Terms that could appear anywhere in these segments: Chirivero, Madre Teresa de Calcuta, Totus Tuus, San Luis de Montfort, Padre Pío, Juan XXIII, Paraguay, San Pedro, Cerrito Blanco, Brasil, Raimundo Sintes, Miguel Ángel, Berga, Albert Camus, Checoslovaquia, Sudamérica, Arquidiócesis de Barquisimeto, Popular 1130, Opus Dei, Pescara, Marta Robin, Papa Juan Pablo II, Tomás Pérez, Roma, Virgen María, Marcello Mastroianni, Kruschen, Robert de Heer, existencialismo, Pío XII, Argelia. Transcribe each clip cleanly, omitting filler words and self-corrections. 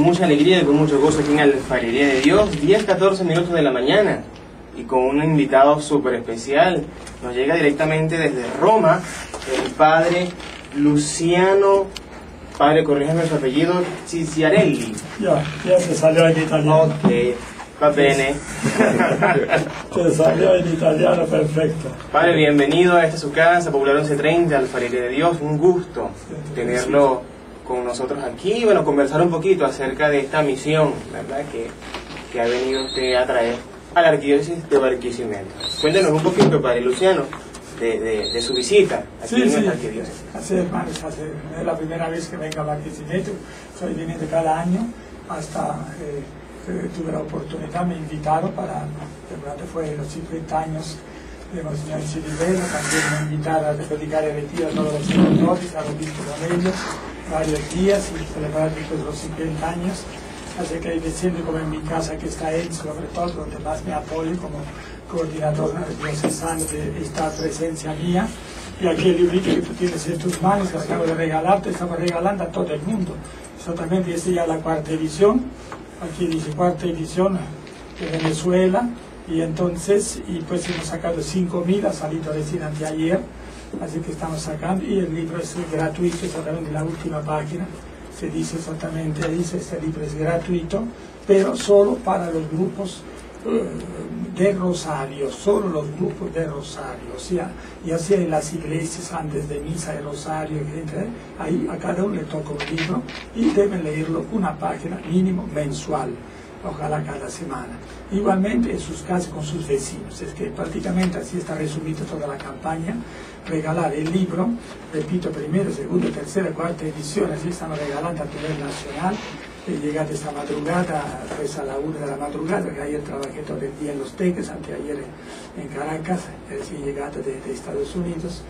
Con mucha alegría y con mucho gozo aquí en Alfarería de Dios, 10:14 minutos de la mañana, y con un invitado súper especial. Nos llega directamente desde Roma el Padre Luciano, padre, corríjame su apellido, Ciciarelli. Ya se salió en italiano. Ok, va bene. Se salió en italiano, perfecto. Padre, bienvenido a esta su casa, Popular 1130, Alfarería de Dios. Un gusto tenerlo con nosotros aquí, bueno, conversar un poquito acerca de esta misión, ¿verdad?, que ha venido usted a traer a la Arquidiócesis de Barquisimeto. Cuéntenos un poquito, Padre Luciano, de su visita aquí en la Arquidiócesis. Es la primera vez que vengo a Barquisimeto, soy venido cada año, hasta tuve la oportunidad, me invitaron para, durante fue los 50 años de Monseñor Chirivero, también me invitaron a predicar el retiro a todos los sacerdotes, a los obispos de ellos, varios días y celebrar los 50 años, así que me siento como en mi casa que está Enzo, sobre todo, donde más me apoyo como coordinador diocesano de esta presencia mía. Y aquí el librito que tú tienes en tus manos, que acabo de regalar, te estamos regalando a todo el mundo. Exactamente, esta ya la cuarta edición, aquí dice cuarta edición de Venezuela, y entonces, y pues hemos sacado 5.000, ha salido recién anteayer. Así que estamos sacando, y el libro es gratuito, exactamente la última página, se dice exactamente, dice, este libro es gratuito, pero solo para los grupos de Rosario, solo los grupos de Rosario, o sea, ya sea en las iglesias antes de misa de Rosario, etc., ahí a cada uno le toca un libro y deben leerlo una página mínimo mensual, ojalá cada semana. Igualmente en sus casas con sus vecinos, es que prácticamente así está resumida toda la campaña, regalar el libro, repito, primero, segundo, tercera, cuarta edición, así estamos regalando a nivel nacional. Llegaste esta madrugada, pues a la 1 de la madrugada, que ayer trabajé todo el día en Los Teques, anteayer en Caracas, recién llegaste de Estados Unidos.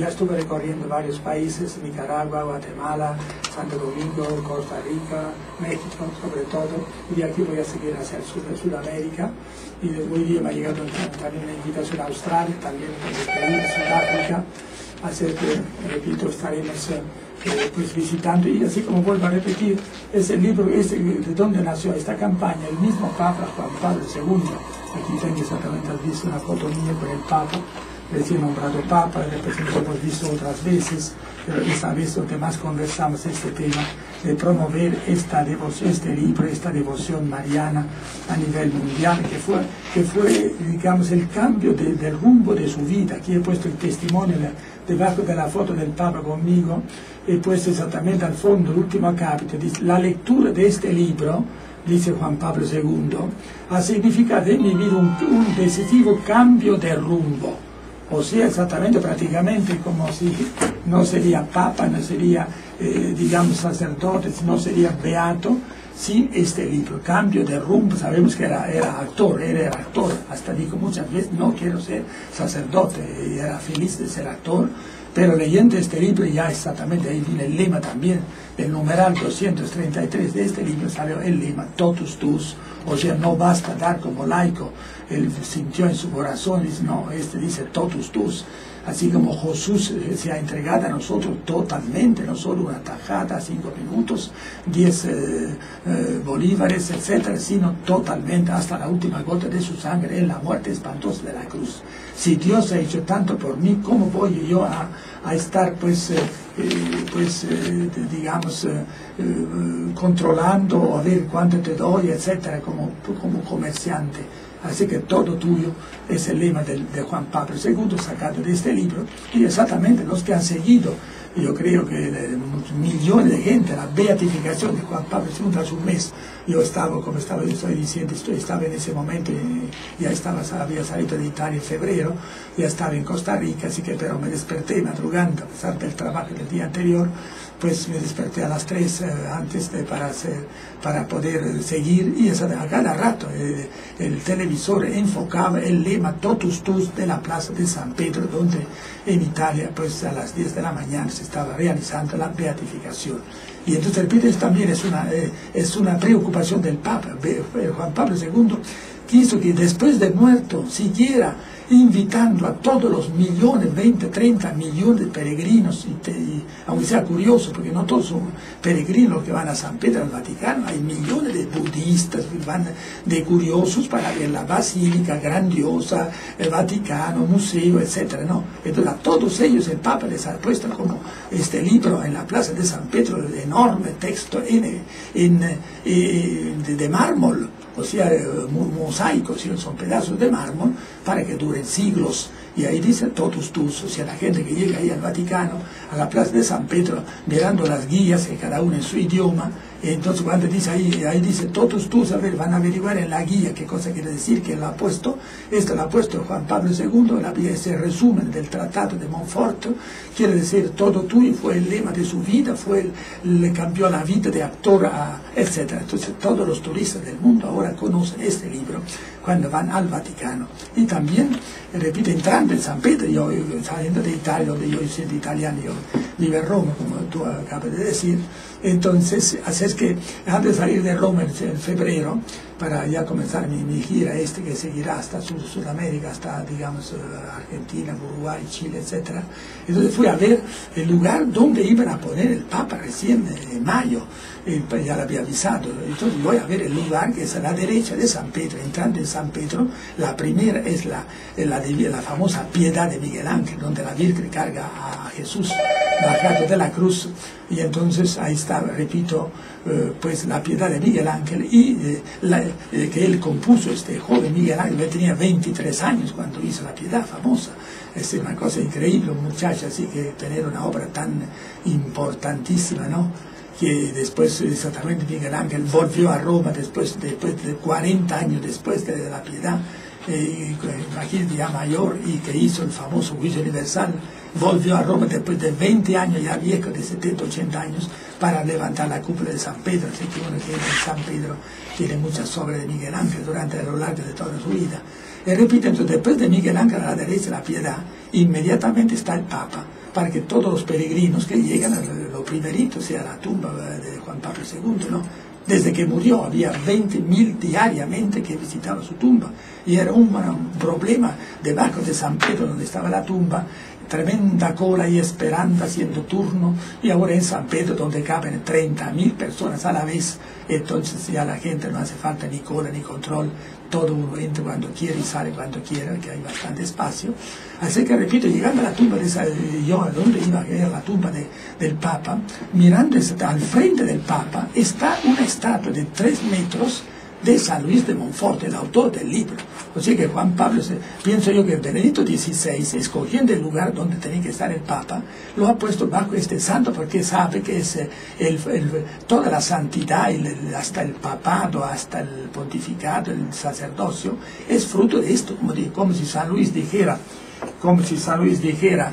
Ya estuve recorriendo varios países, Nicaragua, Guatemala, Santo Domingo, Costa Rica, México sobre todo, y de aquí voy a seguir hacia el sur de Sudamérica, y desde hoy día me ha llegado también una invitación a Australia, también a Sudáfrica, así que, repito, estaremos pues visitando, y así como vuelvo a repetir, es el libro de donde nació esta campaña, el mismo Papa Juan Pablo II. Aquí tengo exactamente, has visto una foto mía con el Papa, recién nombrado Papa, después lo hemos visto otras veces, pero esta vez lo que más conversamos es este tema de promover esta devoción, este libro, esta devoción mariana a nivel mundial, que fue digamos, el cambio del rumbo de su vida. Aquí he puesto el testimonio debajo de la foto del Papa conmigo, he puesto exactamente al fondo, el último capítulo, dice, la lectura de este libro, dice Juan Pablo II, ha significado en mi vida un decisivo cambio de rumbo. O sea, exactamente, prácticamente como si no sería papa, no sería, digamos, sacerdote, no sería beato sin este libro. Cambio de rumbo, sabemos que era actor, hasta dijo muchas veces, no quiero ser sacerdote, era feliz de ser actor, pero leyendo este libro ya exactamente, ahí viene el lema también, el numeral 233 de este libro salió el lema, totus tuus, o sea, no basta dar como laico, él sintió en su corazón, dice, no, este dice totus tuus, así como Jesús se ha entregado a nosotros totalmente, no solo una tajada, 5 minutos, 10 bolívares, etcétera, sino totalmente, hasta la última gota de su sangre en la muerte espantosa de la cruz. Si Dios ha hecho tanto por mí, ¿cómo voy yo a estar, pues, digamos, controlando, a ver cuánto te doy, etcétera, como comerciante? Así que todo tuyo es el lema de Juan Pablo II, sacado de este libro, y exactamente los que han seguido, yo creo que millones de gente, la beatificación de Juan Pablo II hace un mes, yo estaba, como estaba, estoy diciendo, estaba en ese momento, ya estaba, había salido de Italia en febrero, ya estaba en Costa Rica, así que, pero me desperté madrugando, a pesar del trabajo del día anterior, pues me desperté a las 3 antes para poder seguir, y a cada rato el televisor enfocaba el lema totus tuus de la Plaza de San Pedro, donde en Italia pues a las 10 de la mañana se estaba realizando la beatificación. Y entonces repito, también es una preocupación del Papa. Juan Pablo II quiso que después de muerto siquiera invitando a todos los millones, 20, 30 millones de peregrinos, aunque sea curioso, porque no todos son peregrinos que van a San Pedro, al Vaticano, hay millones de budistas que van de curiosos para ver la basílica grandiosa, el Vaticano, museo, etc. ¿No? Entonces a todos ellos el Papa les ha puesto como este libro en la Plaza de San Pedro, el enorme texto de mármol, o sea, mosaicos, sino son pedazos de mármol, para que duren siglos. Y ahí dice totus tuus, o sea, la gente que llega ahí al Vaticano, a la Plaza de San Pedro, mirando las guías, cada uno en su idioma. Entonces cuando dice ahí dice totus tuus, a ver, van a averiguar en la guía qué cosa quiere decir, quién lo ha puesto. Esto lo ha puesto Juan Pablo II, ese resumen del Tratado de Montfort, quiere decir todo tuyo, fue el lema de su vida, le cambió la vida de actor, etc. Entonces todos los turistas del mundo ahora conocen este libro cuando van al Vaticano. Y también, repito, entrando en San Pedro, yo saliendo de Italia, donde yo soy italiano, yo vivo en Roma, como tú acabas de decir. Entonces, así es que antes de salir de Roma en febrero, para ya comenzar mi gira que seguirá hasta Sudamérica, hasta, digamos, Argentina, Uruguay, Chile, etc. Entonces fui a ver el lugar donde iban a poner el Papa recién en mayo, ya lo había avisado. Entonces voy a ver el lugar que es a la derecha de San Pedro. Entrando en San Pedro, la primera es la famosa Piedad de Miguel Ángel, donde la Virgen carga a Jesús bajado de la cruz. Y entonces ahí está, repito, pues la Piedad de Miguel Ángel, y que él compuso, este joven Miguel Ángel, él tenía 23 años cuando hizo la Piedad famosa. Es una cosa increíble, un muchacho así, que tener una obra tan importantísima, ¿no? Que después, exactamente, Miguel Ángel volvió a Roma después de 40 años después de la Piedad, imagínate, ya mayor, y que hizo el famoso juicio universal. Volvió a Roma después de 20 años, ya viejo, de 70, 80 años, para levantar la cúpula de San Pedro. Así que uno que en San Pedro tiene muchas obras de Miguel Ángel durante lo largo de toda su vida. Y repito, entonces, después de Miguel Ángel a la derecha, la Piedad, inmediatamente está el Papa, para que todos los peregrinos que llegan a lo primerito, sea la tumba de Juan Pablo II, ¿no? Desde que murió había 20.000 diariamente que visitaban su tumba, y era un problema debajo de San Pedro, donde estaba la tumba, tremenda cola y esperando, haciendo turno, y ahora en San Pedro, donde caben 30.000 personas a la vez. Entonces ya la gente no hace falta ni cola ni control, todo uno entra cuando quiere y sale cuando quiera, que hay bastante espacio. Así que repito, llegando a la tumba de yo, donde iba a ir la tumba del Papa, mirando al frente del Papa está una estatua de 3 metros de San Luis de Montfort, el autor del libro. O sea que Juan Pablo, pienso yo que Benedicto XVI, escogiendo el lugar donde tenía que estar el Papa, lo ha puesto bajo este santo, porque sabe que es toda la santidad, hasta el papado, hasta el pontificado, el sacerdocio, es fruto de esto, como si San Luis dijera,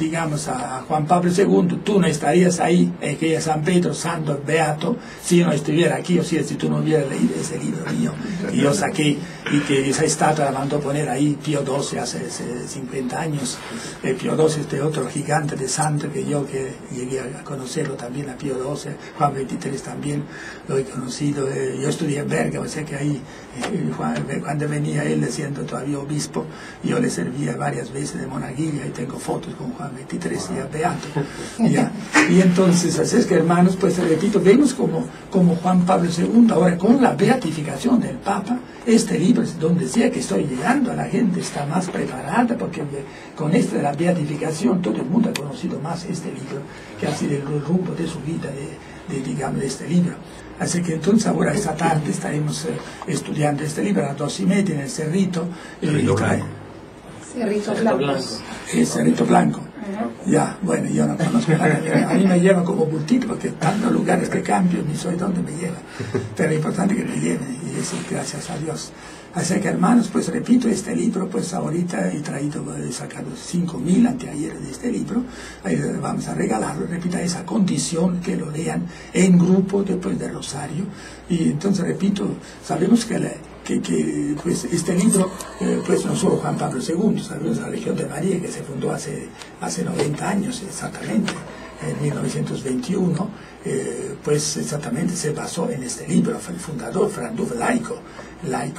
digamos, a Juan Pablo II, tú no estarías ahí, que San Pedro, santo, beato, si yo no estuviera aquí, o sea, si tú no hubieras leído ese libro mío, que yo saqué, y que esa estatua la mandó poner ahí Pío XII hace 50 años. Pío XII, otro gigante de santo que yo llegué a conocerlo también, a Pío XII, Juan XXIII también lo he conocido. Yo estudié en Berga, o sea que ahí, cuando venía él siendo todavía obispo, yo le servía varias veces de monaguilla, y tengo fotos con Juan XXIII, ya beato. Ya. Y entonces, así es que, hermanos, pues repito, vemos como Juan Pablo II, ahora con la beatificación del Papa, este libro, donde sea que estoy llegando, la gente está más preparada, porque con esta de la beatificación todo el mundo ha conocido más este libro, que ha sido el rumbo de su vida, digamos, de este libro. Así que entonces ahora esta tarde estaremos estudiando este libro a las 2:30 en el Cerrito. Cerrito Blanco. Ya, bueno, yo no conozco nada. A mí me lleva como bultito, porque tantos lugares que cambio, ni soy dónde me lleva. Pero es importante que me lleven, y eso, gracias a Dios. Así que, hermanos, pues repito, este libro, pues ahorita he sacado 5.000 anteayer de este libro. Ahí vamos a regalarlo, repito, a esa condición que lo lean en grupo después de Rosario. Y entonces, repito, sabemos que pues este libro, pues no solo Juan Pablo II, sabemos la Legión de María, que se fundó hace 90 años exactamente, en 1921, pues exactamente se basó en este libro, el fundador Fran Duff, laico,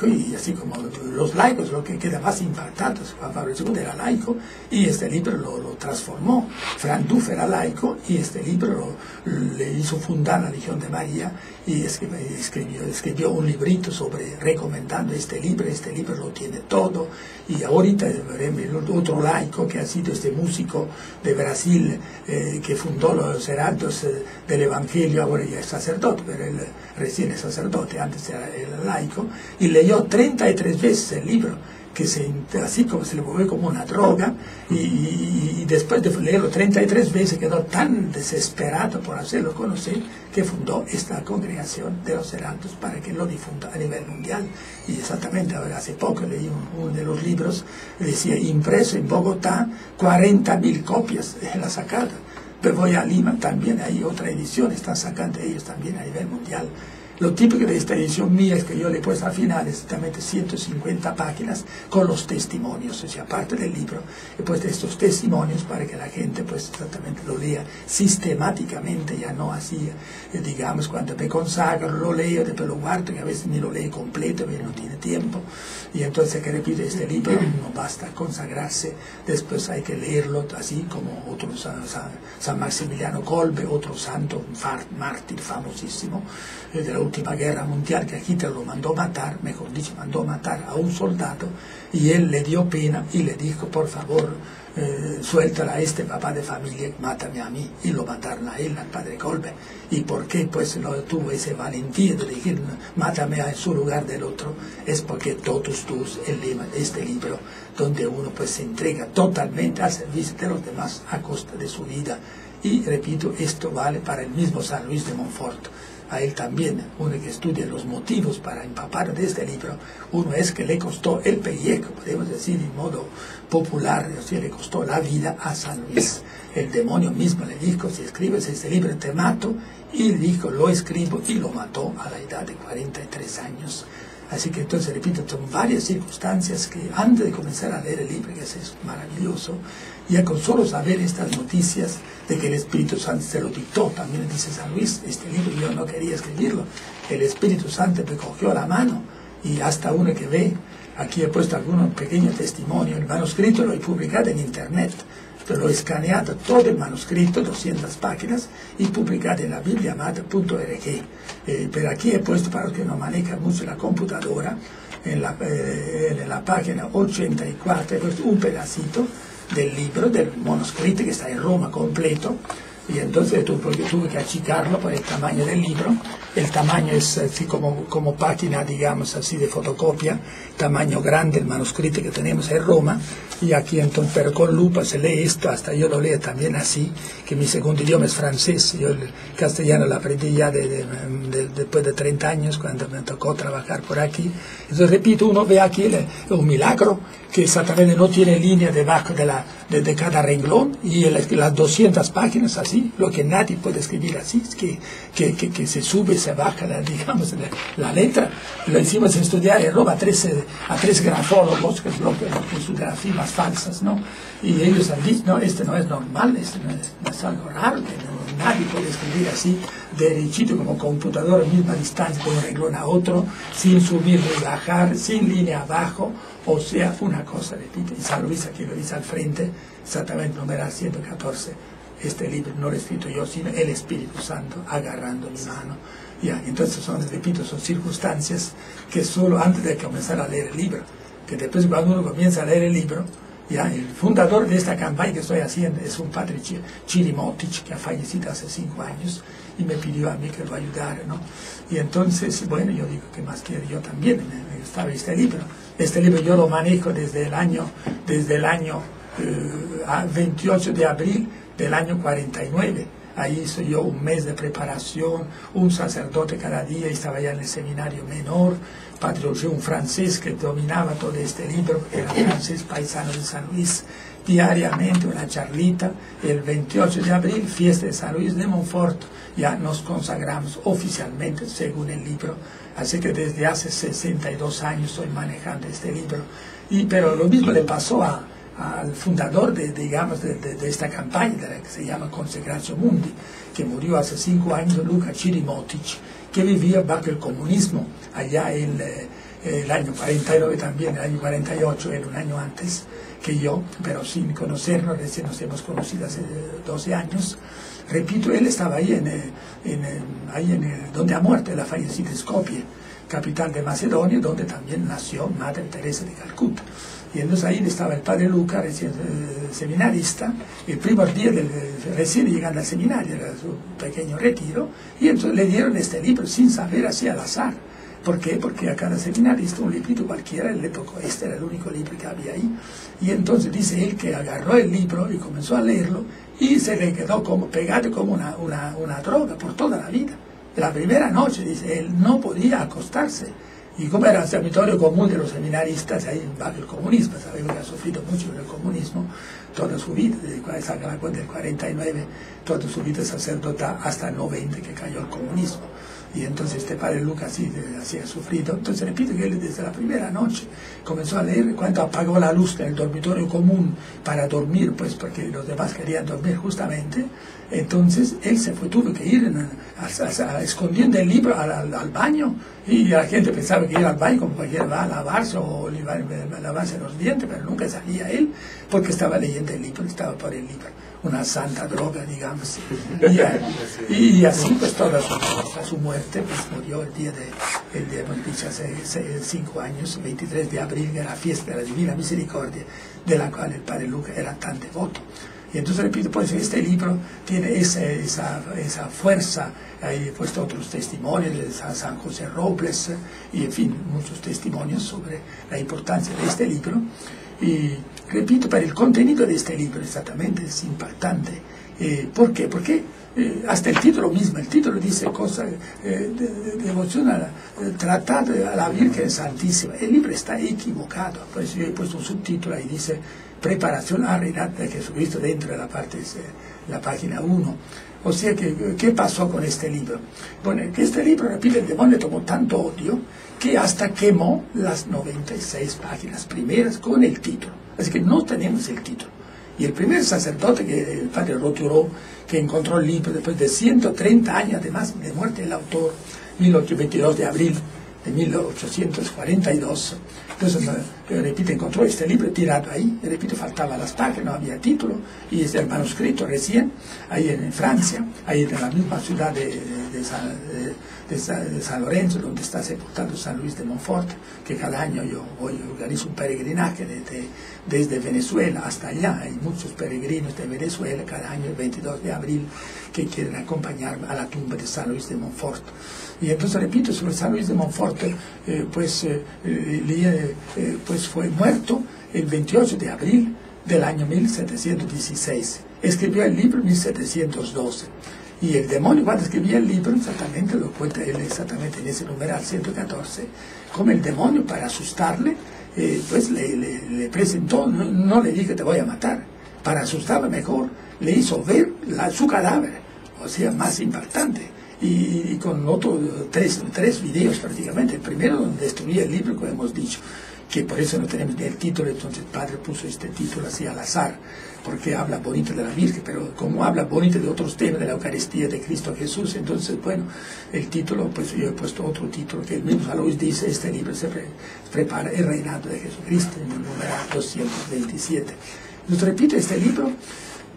y así como los laicos, lo que queda más impactante, Juan Pablo II era laico y este libro lo transformó. Fran Duff era laico y este libro le hizo fundar la Legión de María y escribió un librito sobre, recomendando este libro lo tiene todo. Y ahorita veremos otro laico que ha sido este músico de Brasil que fundó los Heraldos del Evangelio, ahora ya es sacerdote, pero él recién es sacerdote, antes era laico, y leyó 33 veces el libro, que así como se le volvió como una droga, y después de leerlo 33 veces quedó tan desesperado por hacerlo conocer que fundó esta congregación de los Heraldos para que lo difunda a nivel mundial. Y exactamente, ahora hace poco leí uno de los libros, decía impreso en Bogotá, 40.000 copias la sacada, pero voy a Lima, también hay otra edición, están sacando ellos también a nivel mundial. Lo típico de esta edición mía es que yo le he puesto al final exactamente 150 páginas con los testimonios, o sea, aparte del libro, he puesto estos testimonios para que la gente pues exactamente lo lea sistemáticamente, ya no así, digamos, cuando me consagro lo leo, después lo guardo, que a veces ni lo lee completo, porque no tiene tiempo, y entonces, que repito, este libro no basta consagrarse, después hay que leerlo, así como otro San Maximiliano Kolbe, otro santo, un mártir famosísimo, de la última guerra mundial, que Hitler lo mandó matar, mejor dicho, mandó matar a un soldado, y él le dio pena y le dijo, por favor, suéltala a este papá de familia, mátame a mí, y lo mataron a él, al padre Kolbe. ¿Y por qué? Pues no tuvo ese valentía de decir, mátame en su lugar del otro, es porque totus tuus, este libro, donde uno pues se entrega totalmente al servicio de los demás a costa de su vida. Y repito, esto vale para el mismo San Luis de Montfort. A él también, uno que estudia los motivos para empapar de este libro, uno es que le costó el pellejo, podemos decir en modo popular, o sea, le costó la vida a San Luis. El demonio mismo le dijo, si escribes este libro te mato, y le dijo, lo escribo, y lo mató a la edad de 43 años. Así que entonces, repito, son varias circunstancias que antes de comenzar a leer el libro, que es maravilloso, ya con solo saber estas noticias de que el Espíritu Santo se lo dictó, también dice San Luis, este libro yo no quería escribirlo, el Espíritu Santo me cogió la mano, y hasta uno que ve, aquí he puesto algún pequeño testimonio, el manuscrito lo he publicado en internet, lo he escaneado todo el manuscrito, 200 páginas, y publicado en la bibliamata.org. Pero aquí he puesto, para los que no manejan mucho la computadora, en la página 84, he puesto un pedacito del libro, del manuscrito que está en Roma completo, y entonces tuve que achicarlo por el tamaño del libro. El tamaño es así como página, digamos así, de fotocopia, tamaño grande el manuscrito que tenemos en Roma, y aquí entonces, pero con lupa se lee esto, hasta yo lo leo también así, que mi segundo idioma es francés, yo el castellano lo aprendí ya después de 30 años, cuando me tocó trabajar por aquí. Entonces, repito, uno ve aquí un milagro, que exactamente no tiene línea debajo de cada renglón, y las 200 páginas así, lo que nadie puede escribir así, es que se sube, se baja, digamos, la letra. Lo hicimos estudiar en Roma a tres grafólogos, que es lo que son grafías falsas, ¿no? Y ellos han dicho, no, este no es normal, este no es algo raro, nadie puede escribir así, derechito como computadora, misma distancia de un renglón a otro, sin subir ni bajar, sin línea abajo, o sea, una cosa, repito, y San Luis aquí lo dice al frente, exactamente numeral 114, este libro no lo he escrito yo, sino el Espíritu Santo agarrando mi mano. Ya, entonces, repito, son circunstancias que solo antes de comenzar a leer el libro, que después cuando uno comienza a leer el libro, ya, el fundador de esta campaña que estoy haciendo es un padre Ćirimotić, que ha fallecido hace 5 años, y me pidió a mí que lo ayudara, ¿no? Y entonces, bueno, yo digo, ¿qué más quiero? Yo también me gustaba este libro. Este libro yo lo manejo desde el año 28 de abril del año 49. Ahí hice yo un mes de preparación, un sacerdote cada día, estaba ya en el seminario menor, Padre Luciano, un francés que dominaba todo este libro, era francés paisano de San Luis, diariamente una charlita, el 28 de abril, fiesta de San Luis de Montfort, ya nos consagramos oficialmente según el libro, así que desde hace 62 años estoy manejando este libro, pero lo mismo le pasó a al fundador de esta campaña, que se llama Consecratio Mundi, que murió hace 5 años, Luka Ćirimotić, que vivía bajo el comunismo allá el año 49 también, el año 48, era un año antes que yo, pero sin conocernos, recién nos hemos conocido hace 12 años. Repito, él estaba ahí, donde ha muerto, en la fallecida Skopje, capital de Macedonia, donde también nació Madre Teresa de Calcuta. Y entonces ahí estaba el padre Luca, recién seminarista, el primer día recién llegando al seminario, era su pequeño retiro, y entonces le dieron este libro sin saber, así al azar. ¿Por qué? Porque a cada seminarista un librito cualquiera le tocó, este era el único libro que había ahí. Y entonces dice él que agarró el libro y comenzó a leerlo, y se le quedó como pegado como una droga por toda la vida. La primera noche, dice, él no podía acostarse. Y como era el dormitorio común de los seminaristas, ahí bajo el comunismo, sabemos que ha sufrido mucho el comunismo, toda su vida, saca la cuenta del 49, toda su vida sacerdota hasta el 90 que cayó el comunismo. Y entonces este padre Lucas así ha sufrido. Entonces repito que él desde la primera noche comenzó a leer. Cuando apagó la luz del dormitorio común para dormir, pues porque los demás querían dormir justamente, entonces él se fue, tuvo que ir escondiendo el libro al baño, y la gente pensaba que iba al baño como cualquiera va a lavarse o a lavarse los dientes, pero nunca salía él porque estaba leyendo el libro, estaba por el libro. Una santa droga, digamos. Y así pues toda su muerte, pues murió el día bueno, dicho, hace 5 años, 23 de abril, que era la fiesta de la Divina Misericordia, de la cual el padre Luca era tan devoto. Y entonces repito, pues este libro tiene esa fuerza. Hay puesto otros testimonios de San José Robles, y en fin, muchos testimonios sobre la importancia de este libro. Y repito, para el contenido de este libro exactamente es impactante. ¿Por qué? Porque hasta el título mismo, el título dice cosas devoción a tratar a la Virgen Santísima. El libro está equivocado, pues yo he puesto un subtítulo ahí, dice Preparación a reinar de Jesucristo, dentro de la página 1. O sea, ¿qué pasó con este libro? Bueno, que este libro, repito, el demonio tomó tanto odio que hasta quemó las 96 páginas primeras con el título. Así que no tenemos el título. Y el primer sacerdote, que el padre Roturó, que encontró el libro después de 130 años, además de muerte del autor, 22 de abril de 1842, entonces, repito, encontró este libro tirado ahí, repito, faltaban las páginas, no había título, y es el manuscrito recién, ahí en Francia, ahí en la misma ciudad de San Lorenzo, donde está sepultado San Luis de Montfort, que cada año yo voy, organizo un peregrinaje desde Venezuela hasta allá. Hay muchos peregrinos de Venezuela cada año, el 22 de abril, que quieren acompañarme a la tumba de San Luis de Montfort. Y entonces, repito, sobre San Luis de Montfort, pues fue muerto el 28 de abril del año 1716. Escribió el libro en 1712. Y el demonio, cuando escribía el libro, exactamente lo cuenta él exactamente en ese numeral 114, como el demonio, para asustarle, pues le presentó, no le dije te voy a matar, para asustarle mejor, le hizo ver su cadáver, o sea, más impactante. Y con otros tres videos prácticamente, el primero donde destruía el libro, como hemos dicho, que por eso no tenemos ni el título, entonces el padre puso este título así al azar, porque habla bonito de la Virgen, pero como habla bonito de otros temas, de la Eucaristía, de Cristo Jesús, entonces, bueno, el título, pues yo he puesto otro título, que el mismo San Luis dice, este libro se prepara el reinado de Jesucristo, en el número 227. Nos repito, este libro,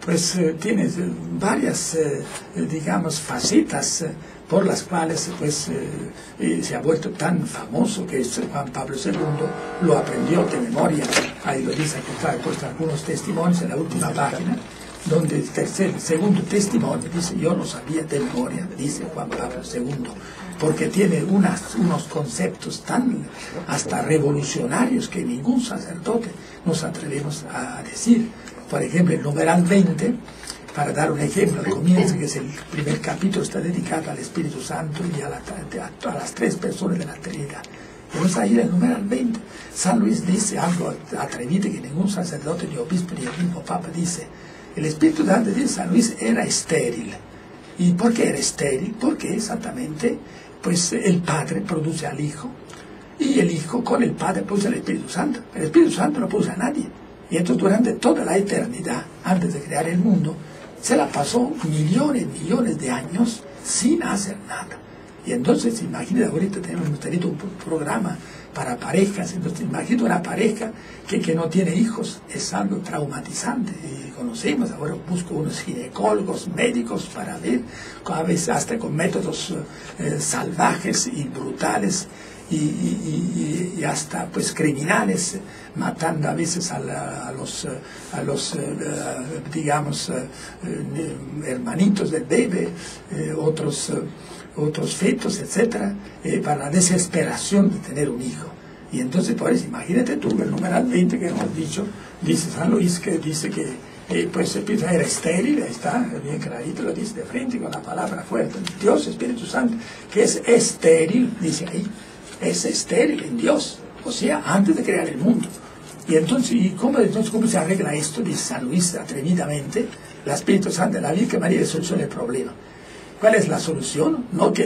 pues tiene varias, digamos, facetas, por las cuales pues, se ha vuelto tan famoso que Juan Pablo II lo aprendió de memoria. Ahí lo dice, he puesto algunos testimonios en la última página, donde el segundo testimonio dice, yo lo sabía de memoria, dice Juan Pablo II, porque tiene unos conceptos tan hasta revolucionarios que ningún sacerdote nos atrevemos a decir. Por ejemplo, el numeral 20, para dar un ejemplo, al comienzo, que es el primer capítulo, está dedicado al Espíritu Santo y a las tres personas de la Trinidad. Vamos a ir al numeral 20. San Luis dice algo atrevido que ningún sacerdote, ni obispo, ni el mismo Papa dice. El Espíritu Santo de San Luis era estéril. ¿Y por qué era estéril? Porque exactamente pues, el Padre produce al Hijo, y el Hijo con el Padre produce al Espíritu Santo. El Espíritu Santo no produce a nadie. Y esto durante toda la eternidad, antes de crear el mundo, se la pasó millones y millones de años sin hacer nada. Y entonces, imagínate, ahorita tenemos un programa para parejas, entonces imagínate una pareja que no tiene hijos, es algo traumatizante. Y conocemos, ahora busco unos ginecólogos, médicos para ver, a veces hasta con métodos salvajes y brutales, y hasta pues criminales, matando a veces a los hermanitos del bebé, otros fetos, etcétera, para la desesperación de tener un hijo. Y entonces, pues, imagínate tú, el numeral 20 que hemos dicho, dice San Luis, que dice que pues era estéril, ahí está, bien clarito, lo dice de frente con la palabra fuerte, Dios, Espíritu Santo, que es estéril, dice ahí, es estéril en Dios, o sea, antes de crear el mundo. Y entonces, ¿cómo se arregla esto? Dice San Luis atrevidamente, la Espíritu Santo de la Virgen María soluciona el problema. ¿Cuál es la solución? No que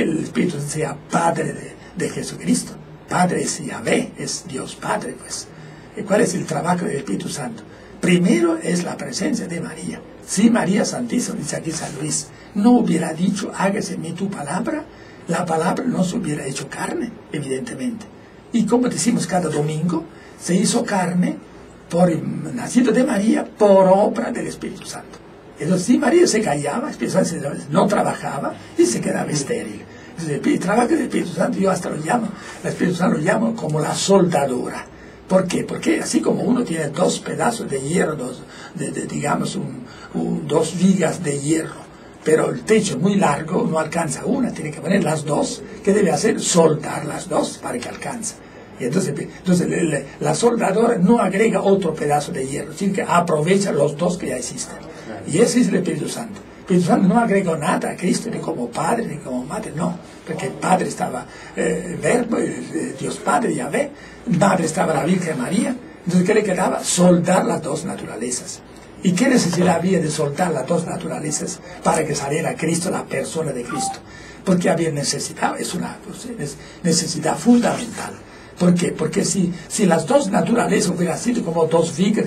el Espíritu sea Padre de Jesucristo. Padre es Yahvé, es Dios Padre, pues. ¿Y cuál es el trabajo del Espíritu Santo? Primero es la presencia de María. Si María Santísima, dice aquí San Luis, no hubiera dicho, hágase en mí tu palabra, la palabra no se hubiera hecho carne, evidentemente. Y como decimos cada domingo, se hizo carne, nacido de María, por obra del Espíritu Santo. Entonces, si María se callaba, el Espíritu Santo no trabajaba y se quedaba estéril. Entonces, el trabajo del Espíritu Santo, yo hasta lo llamo, el Espíritu Santo lo llamo como la soldadura. ¿Por qué? Porque así como uno tiene dos pedazos de hierro, dos vigas de hierro, pero el techo es muy largo, no alcanza una, tiene que poner las dos. ¿Qué debe hacer? Soldar las dos para que alcance. Y entonces la soldadora no agrega otro pedazo de hierro, sino que aprovecha los dos que ya existen. Y ese es el Espíritu Santo. El Espíritu Santo no agregó nada a Cristo, ni como Padre, ni como Madre, no. Porque el Padre estaba Verbo, Dios Padre, Yahvé, Madre estaba la Virgen María. Entonces, ¿qué le quedaba? Soldar las dos naturalezas. ¿Y qué necesidad había de soldar las dos naturalezas para que saliera Cristo, la persona de Cristo? Porque había necesidad, es una necesidad fundamental. ¿Por qué? Porque si las dos naturalezas hubieran sido como dos vigas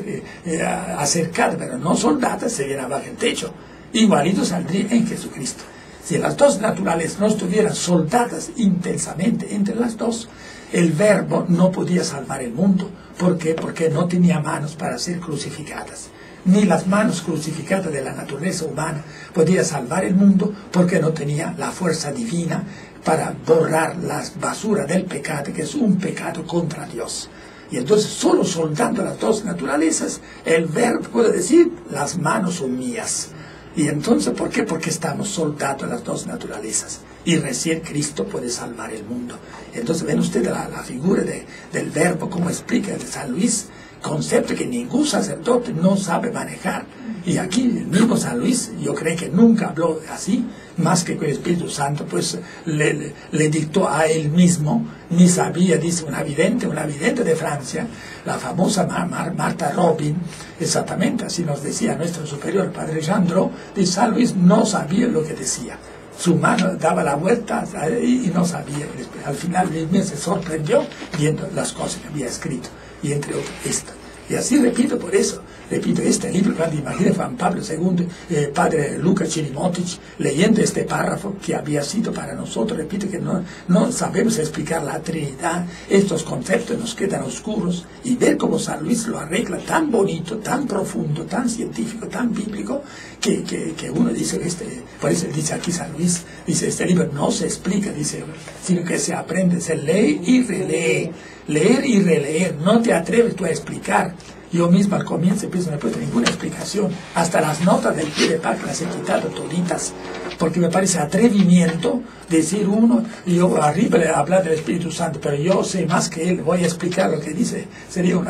acercadas, pero no soldadas, se vienen abajo el techo. Igualito saldría en Jesucristo. Si las dos naturalezas no estuvieran soldadas intensamente entre las dos, el Verbo no podía salvar el mundo. ¿Por qué? Porque no tenía manos para ser crucificadas. Ni las manos crucificadas de la naturaleza humana podía salvar el mundo porque no tenía la fuerza divina para borrar las basuras del pecado, que es un pecado contra Dios. Y entonces, solo soltando las dos naturalezas, el Verbo puede decir, las manos son mías. Y entonces, ¿por qué? Porque estamos soltando las dos naturalezas. Y recién Cristo puede salvar el mundo. Entonces, ven ustedes la figura del Verbo, como explica de San Luis, concepto que ningún sacerdote no sabe manejar. Y aquí, el mismo San Luis, yo creo que nunca habló así, más que el Espíritu Santo, pues le dictó a él mismo, ni sabía, dice una vidente de Francia, la famosa Marta Robin, exactamente así nos decía nuestro superior, Padre Jandro, dice, San Luis no sabía lo que decía, su mano daba la vuelta y no sabía, al final él se sorprendió viendo las cosas que había escrito, y entre otras esta. Y así repito, por eso, repito, este libro, cuando imagina Juan Pablo II, Padre Luka Ćirimotić, leyendo este párrafo que había sido para nosotros, repito, que no sabemos explicar la Trinidad, estos conceptos nos quedan oscuros, y ver cómo San Luis lo arregla tan bonito, tan profundo, tan científico, tan bíblico, que uno dice, por eso dice aquí San Luis, dice, este libro no se explica, dice, sino que se aprende, se lee y relee. Leer y releer, no te atreves tú a explicar. Yo mismo al comienzo empiezo, no he puesto ninguna explicación. Hasta las notas del pie de página las he quitado toditas, porque me parece atrevimiento decir uno, y yo arriba le hablar del Espíritu Santo, pero yo sé más que él, voy a explicar lo que dice. Sería un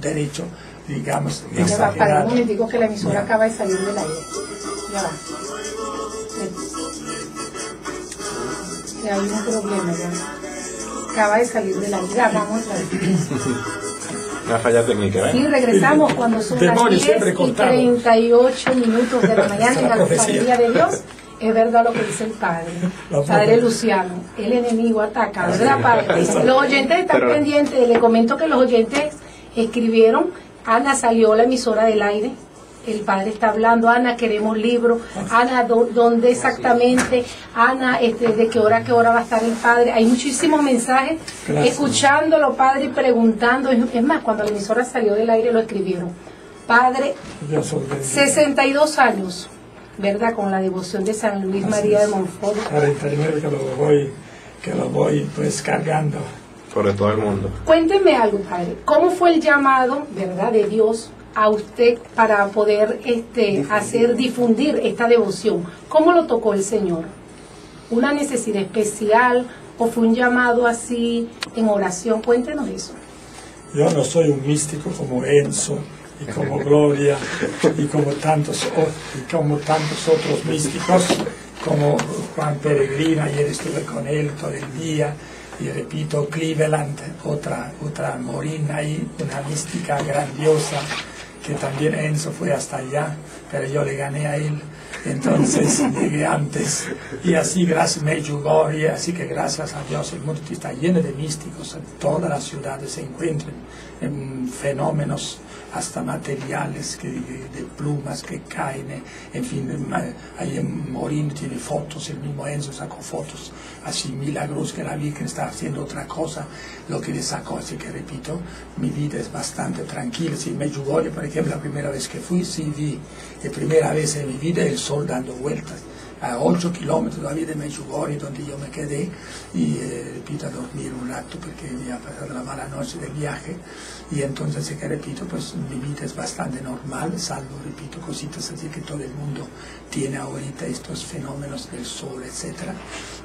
derecho, digamos, exagerado. Para les digo que la emisora acaba de salir del aire. Ya va. Que hay un problema ya. Acaba de salir de la vida, vamos a ver. Una falla técnica, ¿eh? Sí, regresamos cuando son las 10:38 de la mañana en la Alfarería de Dios. Es verdad lo que dice el padre. Padre Luciano, el enemigo ataca, ¿verdad, padre? Los oyentes están pendientes, le comento que los oyentes escribieron, Ana salió la emisora del aire, el padre está hablando, Ana, queremos libros, Ana, ¿dónde exactamente? Ana, ¿de qué hora va a estar el padre? Hay muchísimos mensajes, gracias, escuchándolo, padre, y preguntando. Es más, cuando la emisora salió del aire lo escribieron. Padre, 62 años, ¿verdad? Con la devoción de San Luis María de Montfort. 49 que lo voy pues cargando. Por todo el mundo. Cuéntenme algo, padre. ¿Cómo fue el llamado, verdad, de Dios a usted para poder difundir esta devoción? ¿Cómo lo tocó el Señor? ¿Una necesidad especial o fue un llamado así en oración? Cuéntenos eso. Yo no soy un místico como Enzo y como Gloria y como tantos otros místicos, como Juan Peregrina. Ayer estuve con él todo el día. Y repito, Cleveland, otra morina ahí, una mística grandiosa, que también Enzo fue hasta allá, pero yo le gané a él, entonces llegué antes. Y así, gracias a Medjugorje, así que gracias a Dios el mundo está lleno de místicos, en todas las ciudades se encuentran en fenómenos, hasta materiales de plumas que caen, en fin, ahí en Morín tiene fotos, el mismo Enzo sacó fotos, así milagros que la Virgen está haciendo otra cosa, lo que le sacó, así que repito, mi vida es bastante tranquila. Si Medjugorje, por ejemplo, la primera vez que fui, sí vi, la primera vez en mi vida el sol dando vueltas, a 8 kilómetros todavía de Medjugorje, donde yo me quedé, y repito, a dormir un rato, porque había pasado la mala noche del viaje, y entonces, sí que repito, pues mi vida es bastante normal, salvo, repito, cositas así que todo el mundo tiene ahorita, estos fenómenos del sol, etcétera,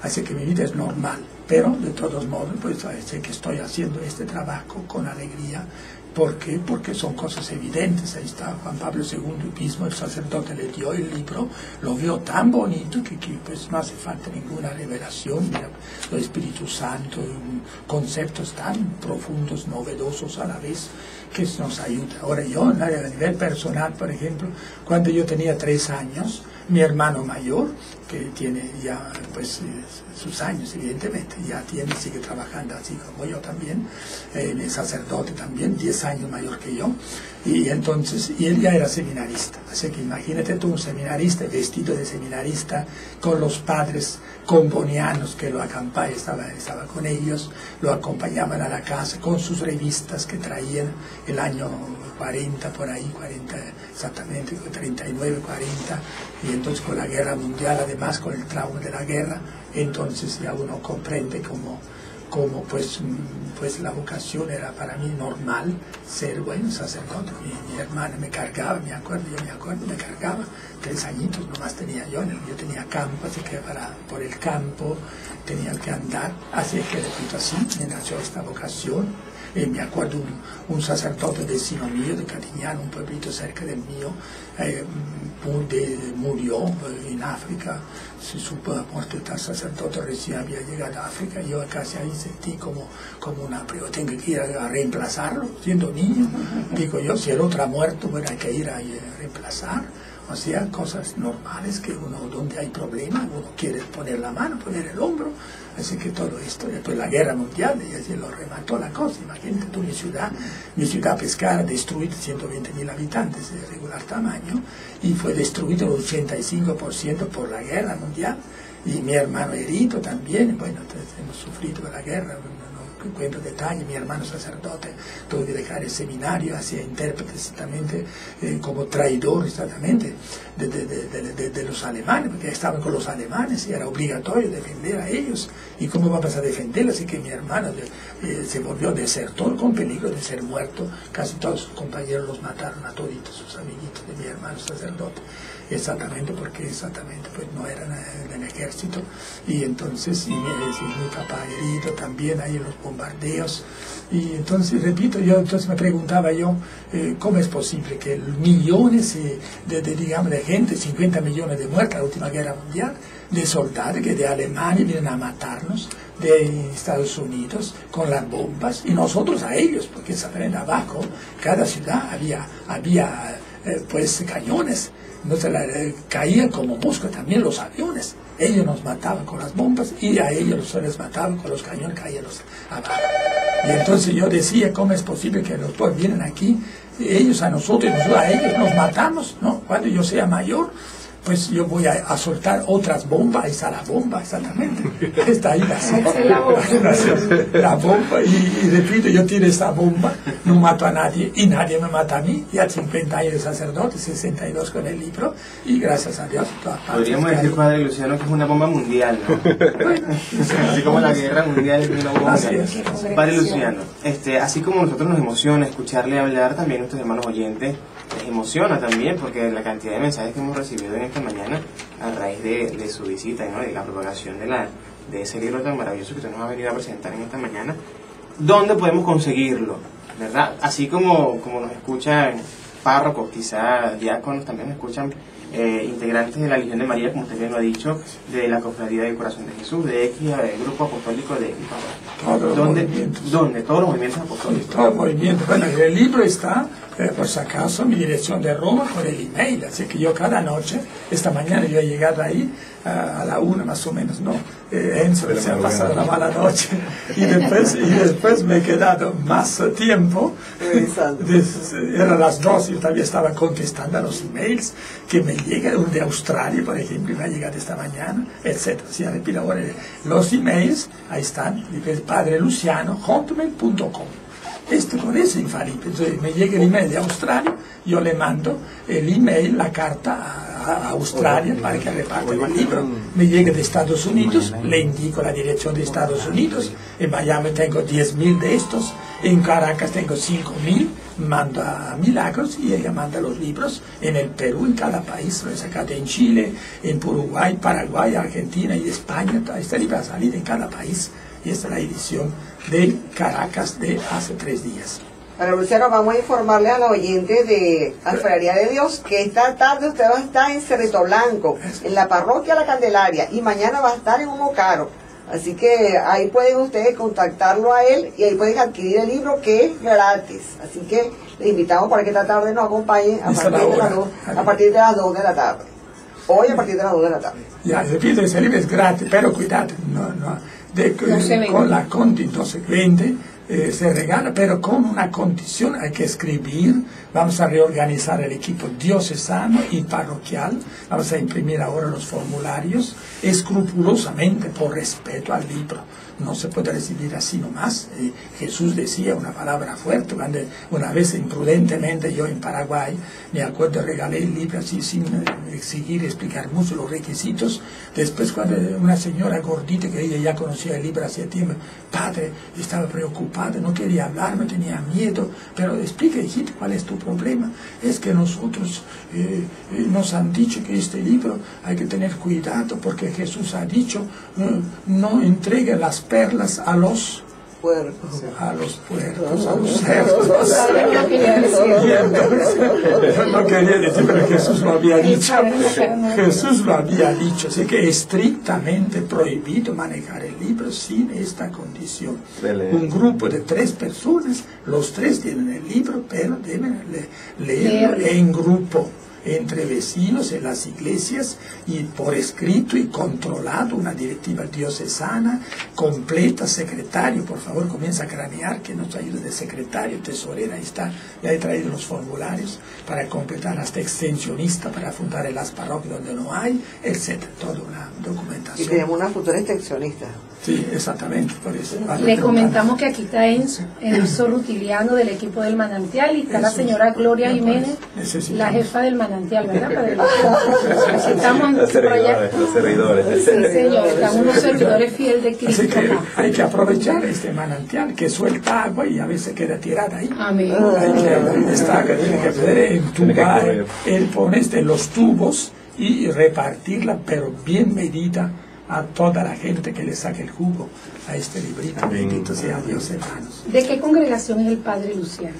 así que mi vida es normal, pero de todos modos, pues sé que estoy haciendo este trabajo con alegría. ¿Por qué? Porque son cosas evidentes. Ahí está Juan Pablo II mismo, el sacerdote le dio el libro, lo vio tan bonito que pues no hace falta ninguna revelación. Mira, lo Espíritu Santo, conceptos tan profundos, novedosos a la vez, que nos ayuda. Ahora yo, a nivel personal, por ejemplo, cuando yo tenía 3 años, mi hermano mayor, que tiene ya pues sus años, evidentemente, ya tiene, sigue trabajando así como yo también, es sacerdote también, 10 años mayor que yo, y entonces, y él ya era seminarista, así que imagínate tú un seminarista, vestido de seminarista, con los padres combonianos que lo acampaban, estaba con ellos, lo acompañaban a la casa con sus revistas que traían el año 40, por ahí, 40, exactamente, 39, 40, y entonces con la guerra mundial, además con el trauma de la guerra, entonces ya uno comprende cómo pues la vocación era para mí normal ser buen sacerdote. Mi hermana me cargaba, me cargaba, 3 añitos nomás tenía yo tenía campo, así que por el campo tenía que andar, así que repito, así me nació esta vocación. Me acuerdo un sacerdote vecino mío de Cariñán, un pueblito cerca del mío, murió en África, se supo la muerte de tal sacerdote, recién había llegado a África, yo casi ahí sentí como una prueba, tengo que ir a reemplazarlo, siendo niño, digo yo, si el otro ha muerto, bueno, hay que ir a reemplazar. O sea, cosas normales que uno, donde hay problemas, uno quiere poner la mano, poner el hombro. Así que todo esto, después la guerra mundial, y así lo remató la cosa. Imagínate tú, mi ciudad pescara, destruida, 120.000 habitantes de regular tamaño, y fue destruido el 85% por la guerra mundial. Y mi hermano herido también, bueno, hemos sufrido la guerra, no cuento detalles, mi hermano sacerdote tuvo que dejar el seminario, hacía intérprete exactamente, como traidor exactamente de los alemanes, porque estaban con los alemanes y era obligatorio defender a ellos, y cómo vamos a defenderlos, así que mi hermano se volvió desertor con peligro de ser muerto, casi todos sus compañeros los mataron a toditos, sus amiguitos de mi hermano sacerdote. Exactamente, porque exactamente pues no eran del ejército, y entonces y mi papá herido también ahí en los bombardeos, y entonces repito, yo entonces me preguntaba yo, ¿cómo es posible que millones de gente, 50 millones de muertos en la última guerra mundial, de soldados que de Alemania vienen a matarnos, de Estados Unidos, con las bombas, y nosotros a ellos, porque exactamente abajo, cada ciudad había pues cañones, no se la caían como mosca también los aviones, Ellos nos mataban con las bombas y a ellos les mataban con los cañones que ellos abajo. Y entonces yo decía, ¿cómo es posible que los pueblos vienen aquí? Ellos a nosotros y nosotros a ellos nos matamos, ¿no? Cuando yo sea mayor, pues yo voy a soltar otras bombas, ahí está la bomba, exactamente. Está ahí la bomba, y repito, yo tiro esta bomba, no mato a nadie, y nadie me mata a mí, y a 50 años de sacerdote, 62 con el libro, y gracias a Dios. Podríamos decir, Padre Luciano, que es una bomba mundial, ¿no? Bueno, así como la guerra mundial es una bomba mundial. Padre Luciano, así como nosotros nos emociona escucharle hablar, también nuestros hermanos oyentes les emociona también, porque la cantidad de mensajes que hemos recibido en esta mañana a raíz de su visita, ¿no?, de la propagación de ese libro tan maravilloso que usted nos ha venido a presentar en esta mañana. ¿Dónde podemos conseguirlo? ¿Verdad? Así como nos escuchan párrocos, quizás diáconos, también nos escuchan integrantes de la Legión de María, como usted bien lo ha dicho, de la Cofradía del Corazón de Jesús, de X, del Grupo Apostólico de ¿Dónde? Todos los movimientos apostólicos. Todos los movimientos. Bueno, el libro está, por si acaso, en mi dirección de Roma por el email. Así que yo cada noche, esta mañana yo he llegado ahí a la una más o menos, ¿no? Enzo se ha pasado la mala noche y después me he quedado más tiempo. Eran las 2 y yo todavía estaba contestando a los emails que me llegan, un de Australia, por ejemplo, me ha llegado esta mañana, etc. O sea, repito, ahora los emails, ahí están, padreluciano@hotmail.com. Esto con ese infalible. Entonces me llega el email de Australia, yo le mando el email, la carta a Australia para que reparte el libro. Me llega de Estados Unidos, le indico la dirección de Estados Unidos. En Miami tengo 10.000 de estos, en Caracas tengo 5.000, mando a Milagros y ella manda los libros en el Perú, en cada país, lo he sacado en Chile, en Uruguay, Paraguay, Argentina y España. Este libro va a salir en cada país y esta es la edición de Caracas de hace 3 días. Para Luciano, vamos a informarle a los oyentes de Alfarería de Dios que esta tarde usted va a estar en Cerrito Blanco, en la parroquia La Candelaria, y mañana va a estar en Humocaro. Así que ahí pueden ustedes contactarlo a él y ahí pueden adquirir el libro, que es gratis. Así que le invitamos para que esta tarde nos acompañen a partir de las 2 de la tarde. Hoy a partir de las 2 de la tarde. Ya, repito, ese libro es gratis, pero cuidado, con la consecuente se regala, pero con una condición: hay que escribir. Vamos a reorganizar el equipo diocesano y parroquial, vamos a imprimir ahora los formularios escrupulosamente por respeto al libro. No se puede recibir así nomás. Jesús decía una palabra fuerte cuando una vez imprudentemente yo en Paraguay, me acuerdo, regalé el libro así sin exigir, explicar mucho los requisitos. Después cuando una señora gordita que ella ya conocía el libro hacía tiempo, padre, estaba preocupado, no quería hablarme, tenía miedo, pero explica, hijito, ¿cuál es tu problema? Es que nosotros nos han dicho que este libro hay que tener cuidado porque Jesús ha dicho no entregue las perlas a los puercos, a los cerdos. Yo no quería decir, pero Jesús lo había dicho. Jesús lo había dicho, así que estrictamente prohibido manejar el libro sin esta condición. Un grupo de 3 personas, los 3 tienen el libro, pero deben leerlo en grupo, entre vecinos, en las iglesias, y por escrito y controlado, una directiva diocesana completa. Secretario, por favor, comienza a cranear, que nos ayude de secretario, tesorera, ahí está, ya he traído los formularios para completar, hasta extensionista para fundar en las parroquias donde no hay, etcétera, toda una documentación. Y tenemos una futura extensionista. Sí, exactamente, por eso. Le comentamos que aquí está Enzo Rutiliano del equipo del Manantial, y está la señora Gloria Jiménez, la jefa del Manantial, ¿verdad? Estamos los servidores, Sí, señor, estamos unos servidores fieles de Cristo. Así que hay que aprovechar este manantial que suelta agua y a veces queda tirada ahí. Amén. Esta agua tiene que poder entubar, él pone los tubos y repartirla, pero bien medida, a toda la gente que le saque el jugo a este librito. Bendito sea Dios, hermanos. ¿De qué congregación es el Padre Luciano?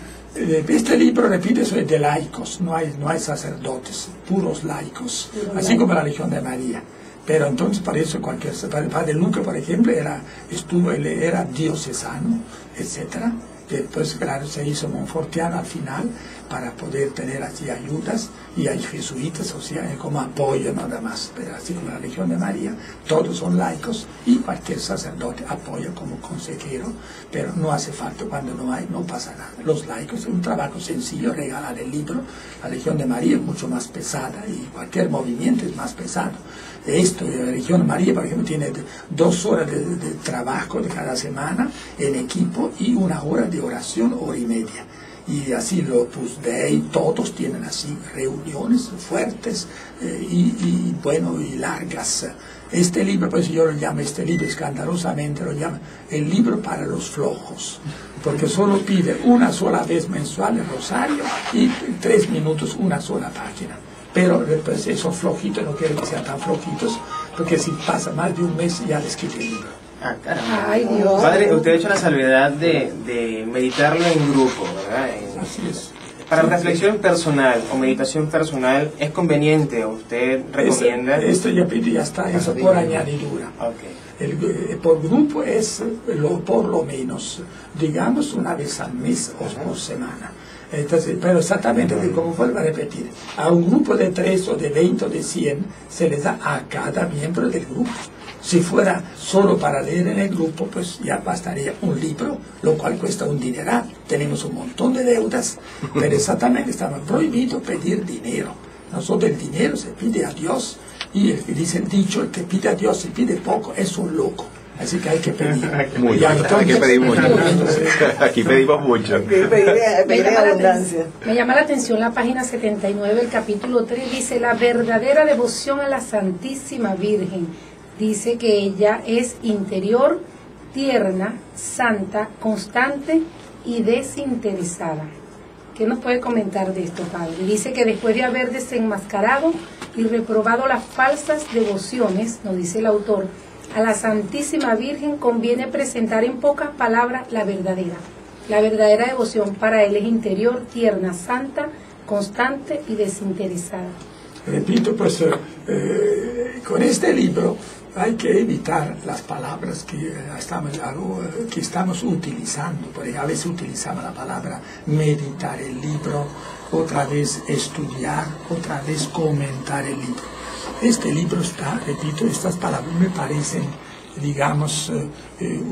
Este libro, repito, eso es de laicos, no hay sacerdotes, puros laicos, así como la Legión de María. Pero entonces para eso cualquier, el Padre Luca, por ejemplo, era diocesano, etc. Después, claro, se hizo monfortiano al final, para poder tener así ayudas, y hay jesuitas sociales como apoyo nada más, pero así como la Legión de María, todos son laicos y cualquier sacerdote apoya como consejero, pero no hace falta, cuando no hay, no pasa nada. Los laicos es un trabajo sencillo, regalar el libro. La Legión de María es mucho más pesada y cualquier movimiento es más pesado. Esto, la Legión de María, por ejemplo, tiene 2 horas de trabajo de cada semana en equipo y 1 hora de oración, 1 hora y media. Y así lo Opus Dei, todos tienen así reuniones fuertes y bueno, y largas. Este libro, por eso yo lo llamo, este libro escandalosamente lo llamo el libro para los flojos, porque solo pide 1 sola vez mensual el rosario y 3 minutos 1 sola página. Pero pues, esos flojitos, no quiero que sean tan flojitos, porque si pasa más de 1 mes ya les quita el libro. Ah, caramba. Ay, Dios. Padre, usted ha hecho la salvedad de meditarlo en grupo, ¿verdad? Así es. Para reflexión personal o meditación personal, ¿es conveniente? ¿Usted recomienda? Esto ya pedí, ya está, eso por añadidura. Okay. Por grupo es por lo menos, digamos, 1 vez al mes o por semana. Entonces, pero exactamente, como vuelvo a repetir, a un grupo de 3 o de 20 o de 100 se les da a cada miembro del grupo. Si fuera solo para leer en el grupo, pues ya bastaría 1 libro, lo cual cuesta un dineral. Tenemos un montón de deudas, pero exactamente estaba prohibido pedir dinero. Nosotros el dinero se pide a Dios, y el que dice el dicho, el que pide a Dios y pide poco, es un loco. Así que hay que pedir. Muy bien, entonces, hay que pedir mucho. Aquí pedimos mucho. Pedir abundancia. Me llama la atención la página 79, el capítulo 3, dice: la verdadera devoción a la Santísima Virgen. Dice que ella es interior, tierna, santa, constante y desinteresada. ¿Qué nos puede comentar de esto, padre? Dice que después de haber desenmascarado y reprobado las falsas devociones, nos dice el autor, a la Santísima Virgen conviene presentar en pocas palabras la verdadera. La verdadera devoción para él es interior, tierna, santa, constante y desinteresada. Repito, pues con este libro hay que evitar las palabras que estamos utilizando. Por ejemplo, a veces utilizamos la palabra meditar el libro, otra vez estudiar, otra vez comentar el libro. Este libro está, repito, estas palabras me parecen, digamos,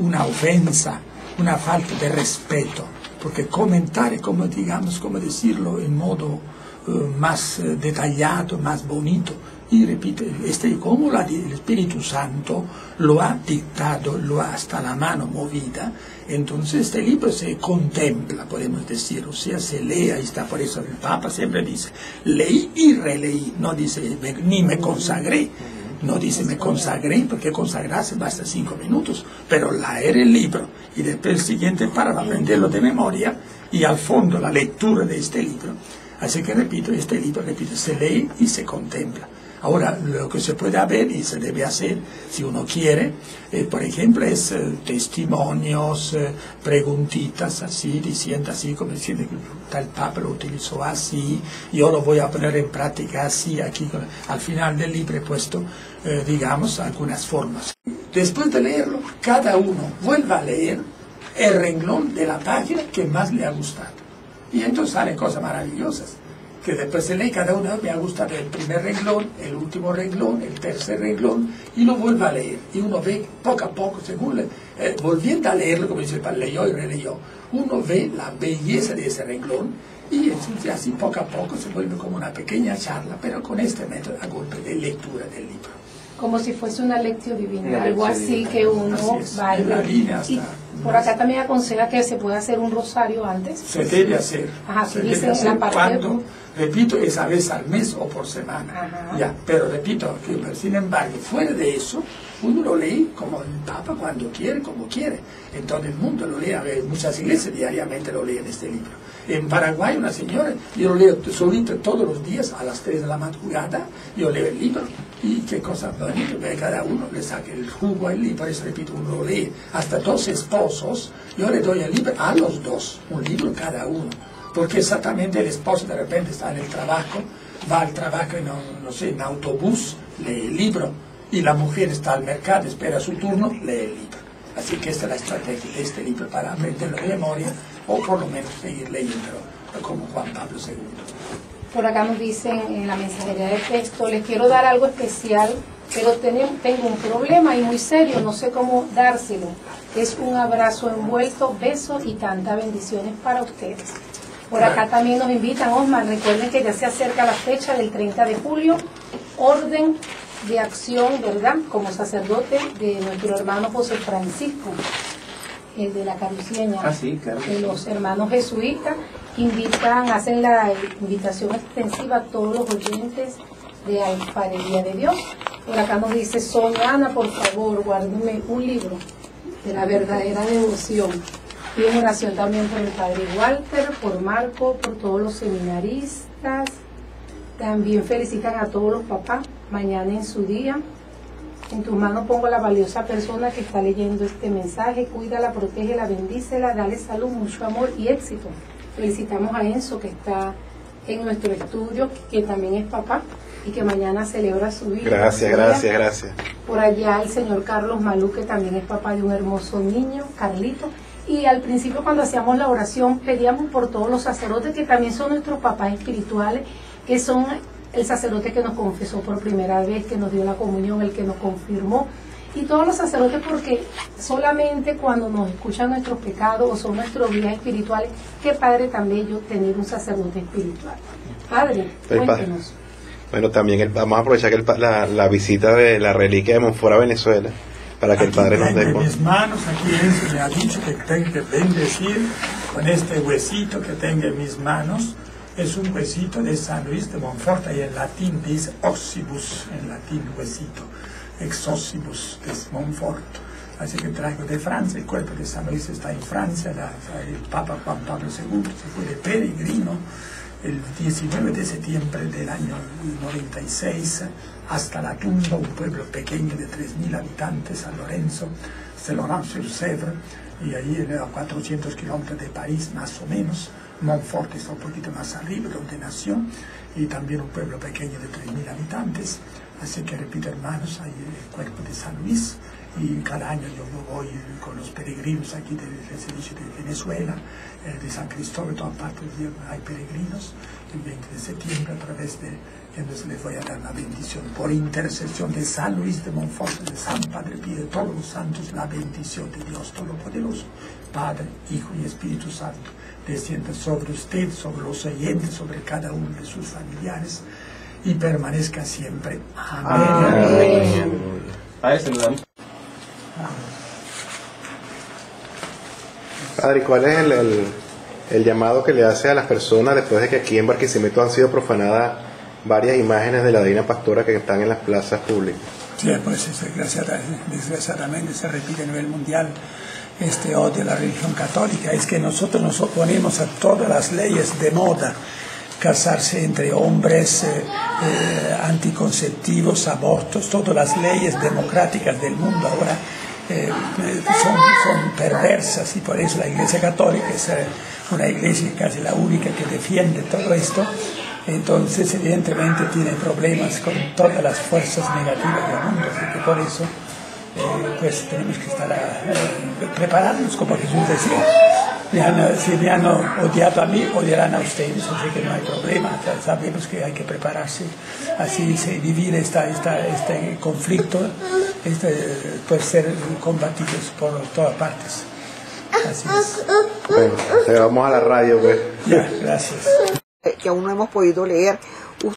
una ofensa, una falta de respeto, porque comentar es como, digamos, como decirlo en modo más detallado, más bonito. Y repito, como el Espíritu Santo lo ha dictado, lo ha hasta la mano movida, entonces este libro se contempla, podemos decir, o sea, se lee, ahí está, por eso el Papa siempre dice, leí y releí, no dice, ni me consagré, no dice me consagré, porque consagrarse basta 5 minutos, pero leer el libro, y después el siguiente para aprenderlo de memoria, y al fondo la lectura de este libro. Así que repito, este libro, repito, se lee y se contempla. Ahora, lo que se puede hacer y se debe hacer, si uno quiere, por ejemplo, es testimonios, preguntitas así, diciendo así, como diciendo que tal Papa lo utilizó así, yo lo voy a poner en práctica así, aquí, al final del libro he puesto, digamos, algunas formas. Después de leerlo, cada uno vuelva a leer el renglón de la página que más le ha gustado. Y entonces salen cosas maravillosas, que después se lee cada uno, me ha gustado el primer renglón, el último renglón, el tercer renglón, y lo vuelve a leer. Y uno ve poco a poco, según volviendo a leerlo, como dice el padre, leyó y releyó, uno ve la belleza de ese renglón, y entonces así poco a poco se vuelve como una pequeña charla, pero con este método a golpe de lectura del libro. Como si fuese una lectio divina, una algo lectio así divina, que uno va y por acá también aconseja que se pueda hacer un rosario antes. Se debe hacer. Ajá, se dice debe hacer la parte cuando, repito, es a vez al mes o por semana. Ajá. Ya, pero repito, que, sin embargo, fuera de eso, uno lo lee como el Papa cuando quiere, como quiere. En todo el mundo lo lee, a ver, muchas iglesias diariamente lo leen este libro. En Paraguay, una señora, yo lo leo solito todos los días a las 3 de la madrugada, yo leo el libro. Y qué cosa bonita, cada uno le saque el jugo al libro, por eso repito, uno lo lee. Hasta 2 esposos, yo le doy el libro a los 2, un libro cada uno. Porque exactamente el esposo de repente está en el trabajo, va al trabajo en, no sé, en autobús, lee el libro. Y la mujer está al mercado, espera su turno, lee el libro. Así que esta es la estrategia de este libro para aprenderlo de memoria, o por lo menos seguir leyéndolo como Juan Pablo II. Por acá nos dicen en la mensajería de texto, les quiero dar algo especial, pero tengo un problema y muy serio, no sé cómo dárselo. Es un abrazo envuelto, besos y tantas bendiciones para ustedes. Por acá también nos invitan, Osman, recuerden que ya se acerca la fecha del 30 de julio, orden de acción, ¿verdad?, como sacerdote de nuestro hermano José Francisco, el de la Carucieña, ah, sí, claro, de los hermanos jesuitas, invitan, hacen la invitación extensiva a todos los oyentes de Alfarería de Dios. Por acá nos dice, Soy Ana, por favor, guárdeme un libro de la verdadera devoción. Pido oración también por el padre Walter, por Marco, por todos los seminaristas. También felicitan a todos los papás, mañana en su día. En tus manos pongo a la valiosa persona que está leyendo este mensaje. Cuídala, protégela, bendícela, dale salud, mucho amor y éxito. Felicitamos a Enzo, que está en nuestro estudio, que también es papá y que mañana celebra su vida. Gracias, gracias, gracias. Por allá el señor Carlos Malú, que también es papá de un hermoso niño, Carlito. Y al principio, cuando hacíamos la oración, pedíamos por todos los sacerdotes, que también son nuestros papás espirituales, que son el sacerdote que nos confesó por primera vez, que nos dio la comunión, el que nos confirmó, y todos los sacerdotes, porque solamente cuando nos escuchan nuestros pecados o son nuestros guías espirituales, qué padre también yo tener un sacerdote espiritual. Padre, cuéntenos. Bueno, también vamos a aprovechar que la visita de la reliquia de Montfort a Venezuela, para que aquí el Padre nos dé mis manos, aquí Enzo me ha dicho que tengo que bendecir con este huesito que tengo en mis manos. Es un huesito de San Luis de Montfort, y en latín dice ossibus, en latín huesito, ex ossibus de Montfort. Así que traigo de Francia, el cuerpo de San Luis está en Francia, el Papa Juan Pablo II se fue de peregrino el 19 de septiembre del año 96 hasta la tumba, un pueblo pequeño de 3.000 habitantes, San Lorenzo, Saint-Laurent-sur-Sèvre, y ahí a 400 kilómetros de París más o menos. Montfort está un poquito más arriba, donde nació, y también un pueblo pequeño de 3.000 habitantes. Así que repito, hermanos, hay el cuerpo de San Luis, y cada año yo voy con los peregrinos aquí del servicio de Venezuela, de San Cristóbal, todas partes hay peregrinos. El 20 de septiembre, a través de entonces les voy a dar la bendición por intercesión de San Luis de Montfort, de San Padre Pío, de todos los santos, la bendición de Dios Todopoderoso, Padre, Hijo y Espíritu Santo, descienda sobre usted, sobre los oyentes, sobre cada uno de sus familiares, y permanezca siempre. Amén. Amén. Padre, ¿cuál es el llamado que le hace a las personas después de que aquí en Barquisimeto han sido profanadas varias imágenes de la Divina Pastora que están en las plazas públicas? Sí, pues desgraciadamente se repite a nivel mundial este odio a la religión católica. Es que nosotros nos oponemos a todas las leyes de moda: casarse entre hombres, anticonceptivos, abortos, todas las leyes democráticas del mundo ahora son perversas, y por eso la Iglesia Católica es una iglesia casi la única que defiende todo esto. Entonces, evidentemente, tiene problemas con todas las fuerzas negativas del mundo, así que por eso pues tenemos que estar prepararnos, como Jesús decía: si me han odiado a mí, odiarán a ustedes, así que no hay problema. Sabemos que hay que prepararse, así se divide este conflicto, puede ser combatidos por todas partes. Así es. Bueno, vamos a la radio, pues. Ya, gracias. Que aún no hemos podido leer